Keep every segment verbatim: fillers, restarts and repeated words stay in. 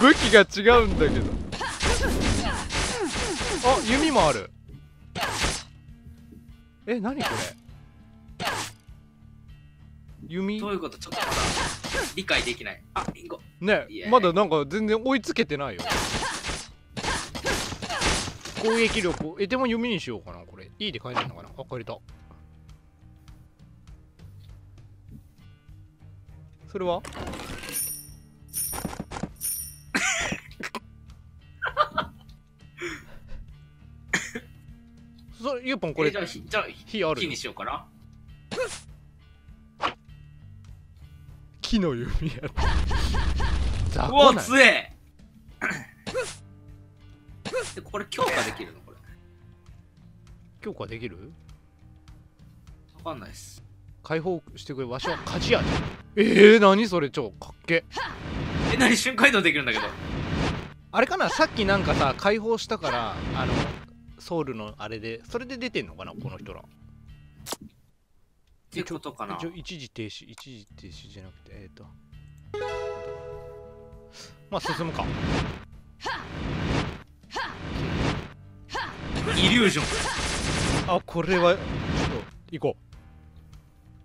武器が違うんだけど。あ、弓もある。え、何これ弓。どういうこと？ちょっとまだ理解できない。あ、リンゴね、まだなんか全然追いつけてないよ。攻撃力、え、でも弓にしようかな。これ E で変えてるのかな。あ、変えた。それはそ、ゆうぽんこれ、えー、じゃあ火、じゃあ火ある。火にしようかな。木の弓やろ。雑魚な。強え。これ強化できるの？これ強化できる？わかんないっす。解放してくれ。わしは勝ちやで。えー、何それ超かっけえ。何瞬間移動できるんだけど。あれかな、さっきなんかさ解放したから、あのソウルのあれでそれで出てんのかなこの人ら。ってことかな。一時停止、一時停止じゃなくて、えっとまあ進むか。イリュージョン。あ、これはちょっと行こう。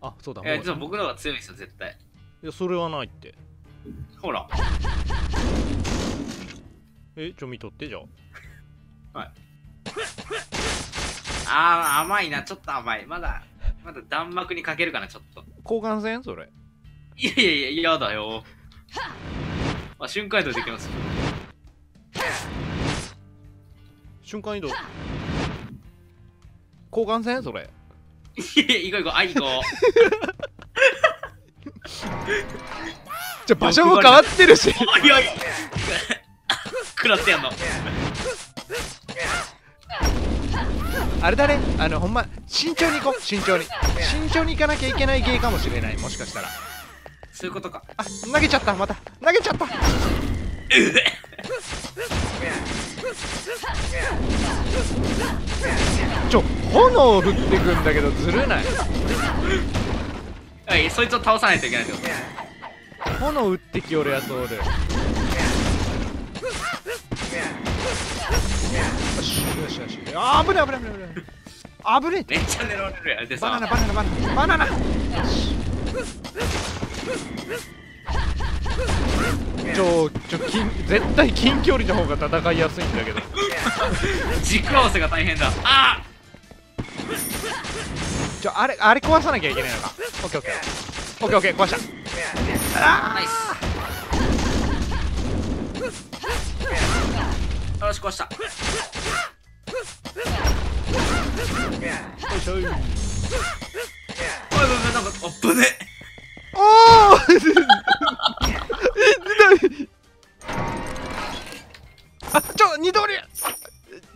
あ、そうだ。え、実は僕の方が強いんですよ絶対。いや、それはないって。ほら、え、ちょ見とってじゃあ。はい。あー、甘いな。ちょっと甘い。まだまだ弾幕にかけるかな。ちょっと交換戦それ。いやいやいや、嫌だよ。あ、瞬間移動できます。瞬間移動交換戦それ。いやいや、行こう行こう。あ、行こう。じゃ、場所も変わってるし。おいおい、食らってやんの。あれだね、あのほんま慎重に行こう。慎重に慎重に行かなきゃいけない芸かもしれない、もしかしたら。そういうことか。あ、投げちゃった。また投げちゃった。うえちょ、炎を振ってくんだけど、ずるない？はい、そいつを倒さないといけないってこと。炎を打ってきよるやつおる。よしよしよし。あー、危ない危ない危ない危ないあぶねえ。めっちゃ狙われるやん。でさ、バナナバナナバナナバナナ。ちょちょ近絶対近距離の方が戦いやすいんだけど。軸合わせが大変だ。あー、ちょ、あれあれ壊さなきゃいけないのか。オッケーオッケーオッケーオッケー、壊した。あー、ナイス。よし、壊した。よいしょ。おいおいおい、なんかあぶね。おー。あ、ちょ、二通り。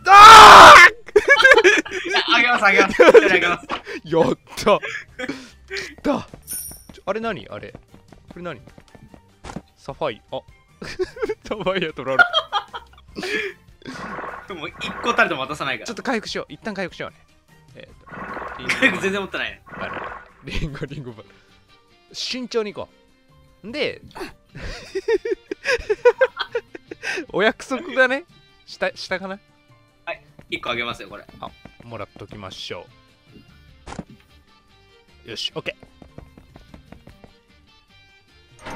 ああ。あげます、あげます。あげます。やった。だ。あれ何、あれ。これ何。サファイ、あ。サファイア取られた。もう一個たりとも渡さないから。ちょっと回復しよう、一旦回復しようね。えー、と回復全然持ってないね。リンゴ、リンゴば。慎重に行こう。で、お約束だね。下、下かな。はい、いっこあげますよ、これ。あ、もらっときましょう。よし、オッケー。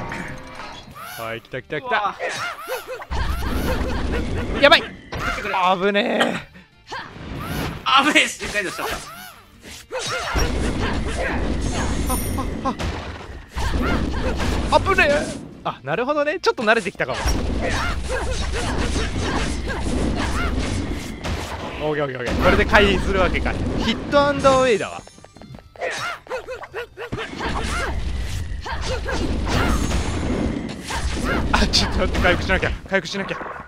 はい、来た来た来た。やばい。あぶねえ。あぶねえ、しっかりとしちゃった。あ、あ、あ。あぶねえ。あ、なるほどね。ちょっと慣れてきたかも。オーケーオーケーオーケー。これで回避するわけか。ヒットアンドウェイだわ。あ、ちょっと待って、回復しなきゃ、回復しなきゃ。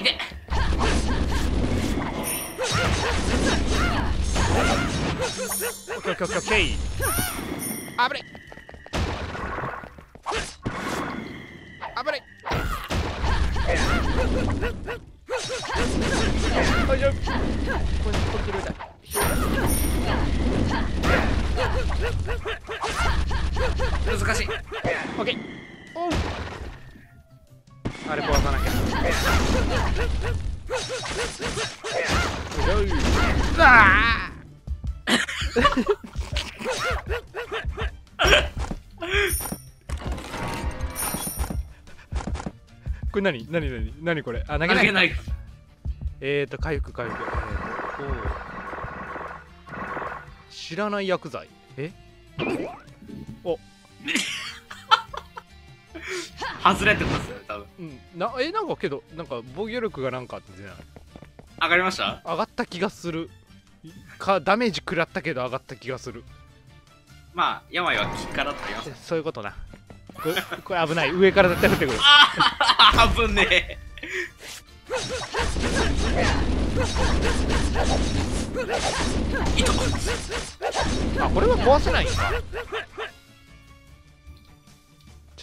いで。オッケーオッケーオッケーオッケー。あぶねあぶね。大丈夫。これこれ拾えた。難しい。オッケー。あれ壊さなきゃ。うわこれ何何何何これ、あ、投げない。えーと回復回復、えー、知らない薬剤、えお外れてますよ多分、うん、なえなんかけどなんか防御力がなんかってじゃない、上がりました、上がった気がするか、ダメージ食らったけど上がった気がする。まあ病は気からって言います、そういうことな。これ、これ危ない、上から絶対降ってくる。あー危ねえあ、これは壊せないんだ。ちょっ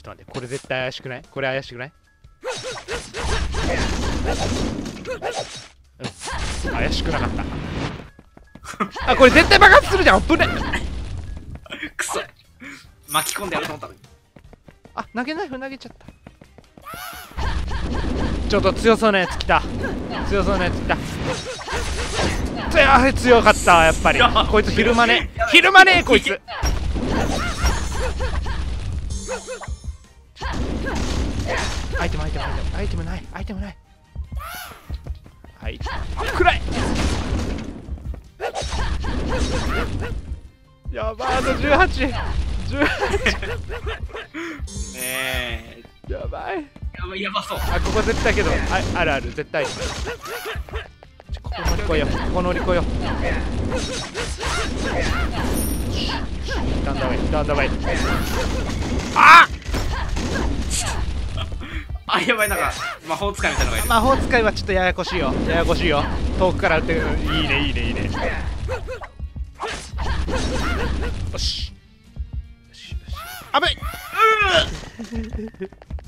と待って、これ絶対怪しくない、これ怪しくない、うん、怪しくなかった。あ、これ絶対爆発するじゃん、危ねえくそ、巻き込んでやると思ったのに。あ、投げナイフ投げちゃった。ちょっと強そうなやつ来た、強そうなやつ来た、強い、強かったやっぱり。こいつ昼間ね、昼間ねこいつ。アイテムアイテムアイテムない、アイテムない、はい、暗い、やばい、あとじゅうはちねえ、やばいやばい、やばそう。あ、ここ絶対けど、あ、あるある、絶対ここ乗り越えよ、ここ乗り越えよ、ダンダウェイダンダウェイ。ああやばい、なんか魔法使いみたいなのがいる。魔法使いはちょっとややこしいよ、ややこしいよ、遠くから撃ってくる。いいねいいねいいね、よしあぶい、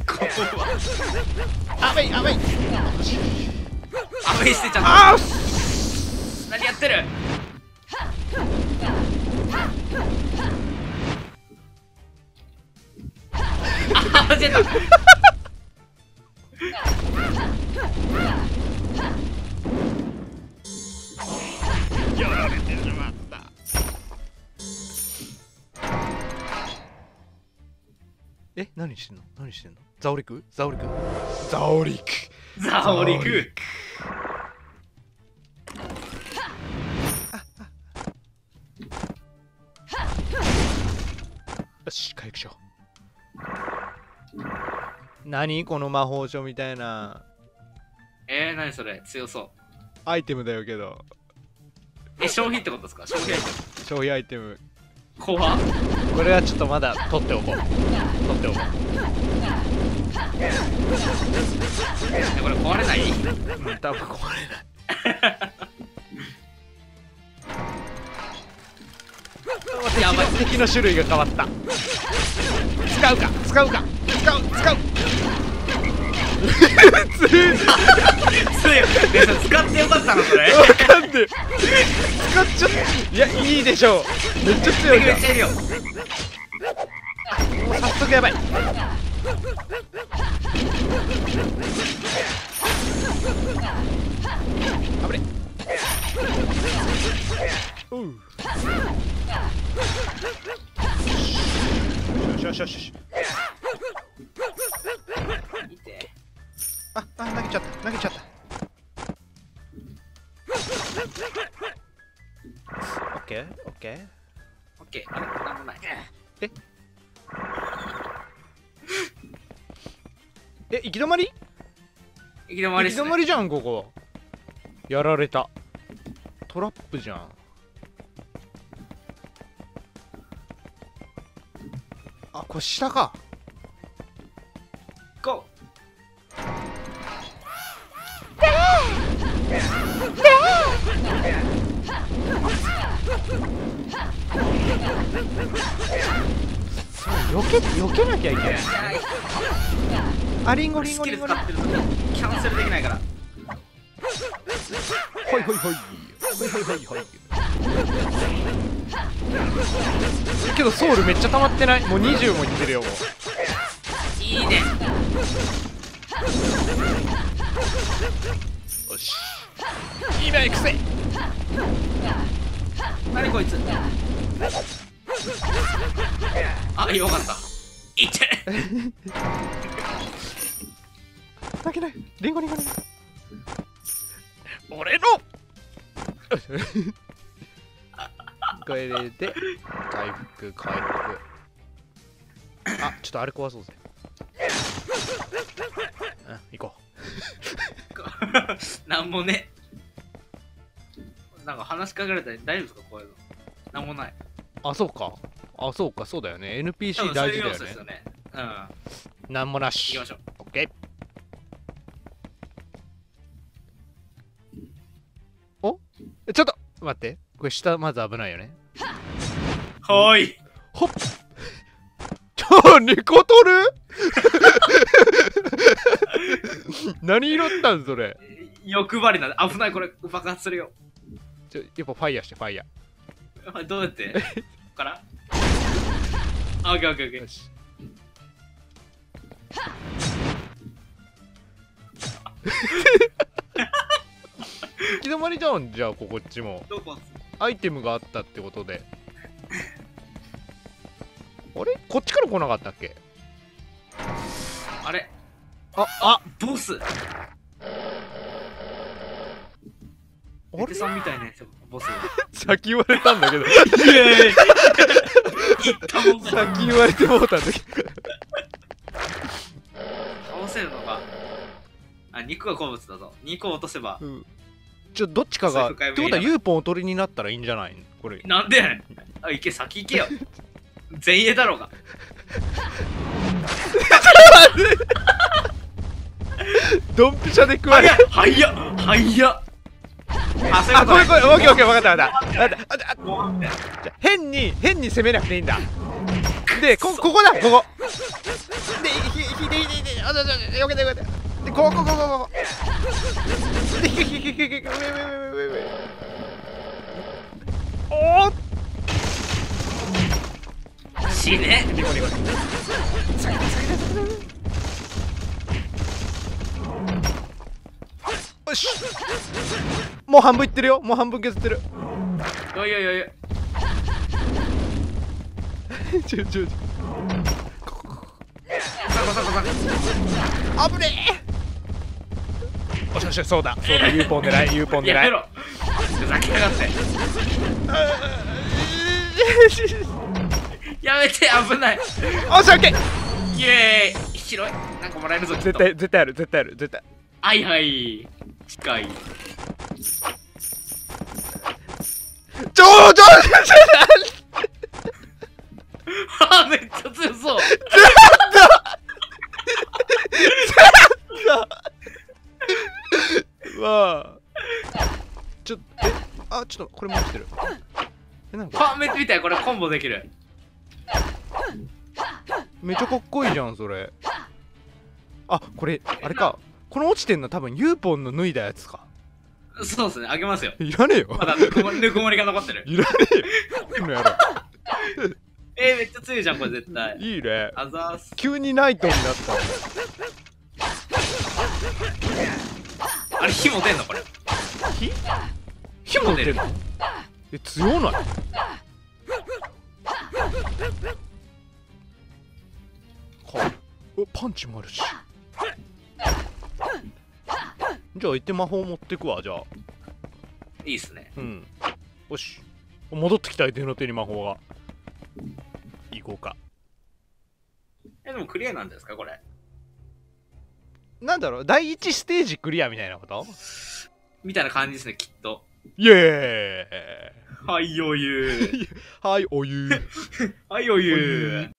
ここはあぶいあぶいあぶいしてちゃん、あー何やってる。あ間違えたやられてしまった。え、何してんの何してんの、ザオリクザオリクザオリクザオリク。よし回復しよう。何この魔法書みたいな、えー、何それ、強そうアイテムだよけど、え、消費ってことですか、消費アイテム、消費アイテム後半。これはちょっとまだ取っておこう、取っておこう。これ壊れない？うん、多分壊れないやばい、敵の種類が変わった。使うか使うか使う使う強い使ってよかったのそれ。わかんねえ使っちゃった。いや、いいでしょう。めっちゃ強いじゃん。めっちゃいるよ。もう早速やばい。あぶれ。うう。よしよしよしよし。見て。あ、あ、投げちゃった。投げちゃった。オッケーオッケーオッケー、あれなんもない。ええ、行き止まり行き止まり、ね、行き止まりじゃんここ。やられた、トラップじゃん。あ、これ下か。ゴーよけ、よけなきゃいけない。あ、リンゴリンゴリンゴリンゴ。キャンセルできないから。ほいほいほい。ほいほいほいほい。けどソウルめっちゃ溜まってない？もうにじゅうもいってるよ。もういいね。よし今行くぜ。何こいつ。あ、よかった。いってだけない。リンゴリンゴリンゴ俺のこれで回復回復。あ、ちょっとあれ壊そうぜ。うん、行こう。なんもね。なんか話しかけられたら大丈夫ですかこういうの。なんもない。あ、そうか。あ、そうか、そうだよね。エヌピーシー 大事だよね。うん。なんもなし。行きましょう。オッケー。お？ちょっと待って。これ下まず危ないよね。はーい。ほっ。ちょ、猫取る？何拾ったんそれ。欲張りなんだ。危ないこれ爆発するよ。ちょ、やっぱファイヤーしてファイヤー。どうやって？ここから？あ、オッケーオッケーオッケー。よし。行き止まりじゃん。じゃあここっちもアイテムがあったってことであれこっちから来なかったっけ。あれああボスお手さんみたいねボス先言われたんだけど先言われてもうたんだけど倒せるのか。あ、肉が好物だぞ。肉を落とせば、うんちょどっちかがってことはユーポンを取りになったらいいんじゃないこれ。なんであ行け先行けよ前衛だろうがドンピシャで食われる。はやはやあそれこれこれオッケーオッケー分かった分かった分かった。変に変に攻めなくていいんだ。でここだここで引いて引いて引いてあっよけてよけてで、こうこうこうこうで、ひひひひひひおー死ね。リコリコリよしもう半分いってるよ。もう半分削ってる。いやいやいやいやちょちょちょあぶねえ。おしおしそうだそうだ ユー ポン狙い ユー ポン狙いやめろふざけやがってやめて危ない。おしオッケーイエーイ広いなんかもらえるぞ。絶対絶対ある絶対ある絶対はいはい近いちょーちょーちょーちょーめっちゃ強そうわあちょっとえあちょっとこれも落ちてる。えなんかめっちゃ見たいこれコンボできる。めっちゃかっこいいじゃんそれ。あこれあれかこの落ちてんの多分ユーポンの脱いだやつか。そうですねあげますよ。いらねえよまだぬくもりぬくもりが残ってるいらねえよえー、めっちゃ強いじゃんこれ絶対いいね。あざーす急にナイトになったあれ火も出んのこれ火火も出るのえ強ないはおパンチもあるしじゃあ行って魔法持ってくわ。じゃあいいっすね。うんよし戻ってきた手の手に魔法が行こうか。えでもクリアなんですかこれ。なんだろうだいいちステージクリアみたいなことみたいな感じですねきっと。イエーイはいおゆーはいおゆーはいおゆー